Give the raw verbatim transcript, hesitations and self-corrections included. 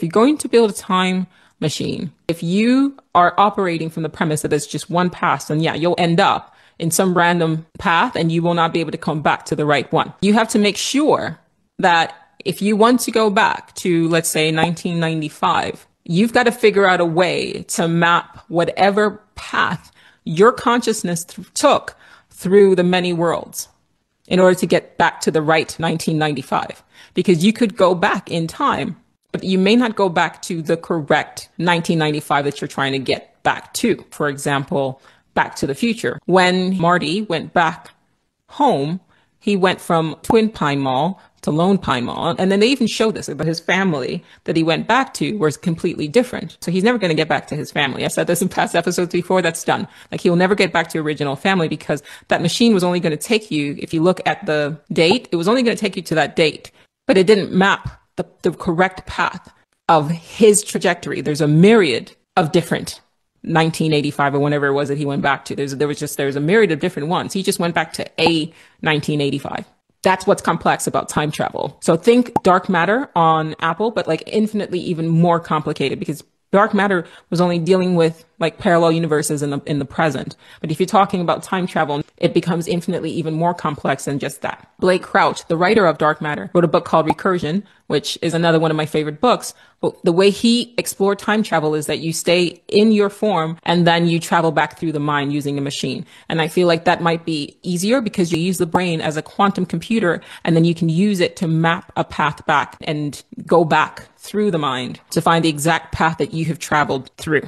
If you're going to build a time machine, if you are operating from the premise that it's just one path, then yeah, you'll end up in some random path and you will not be able to come back to the right one. You have to make sure that if you want to go back to, let's say, nineteen ninety-five, you've got to figure out a way to map whatever path your consciousness th- took through the many worlds in order to get back to the right nineteen ninety-five. Because you could go back in time, but you may not go back to the correct nineteen ninety-five that you're trying to get back to. For example, Back to the Future. When Marty went back home, he went from Twin Pine Mall to Lone Pine Mall. And then they even showed this, about his family that he went back to was completely different. So he's never going to get back to his family. I said this in past episodes before, that's done. Like, he'll never get back to original family, because that machine was only going to take you, if you look at the date, it was only going to take you to that date, but it didn't map the, the correct path of his trajectory. There's a myriad of different nineteen eighty-five or whenever it was that he went back to. There's, there was just, there was a myriad of different ones. He just went back to a nineteen eighty-five. That's what's complex about time travel. So think Dark Matter on Apple, but like infinitely even more complicated, because Dark Matter was only dealing with like parallel universes in the, in the present. But if you're talking about time travel, it becomes infinitely even more complex than just that. Blake Crouch, the writer of Dark Matter, wrote a book called Recursion, which is another one of my favorite books. But the way he explored time travel is that you stay in your form and then you travel back through the mind using a machine. And I feel like that might be easier because you use the brain as a quantum computer, and then you can use it to map a path back and go back through the mind to find the exact path that you have traveled through.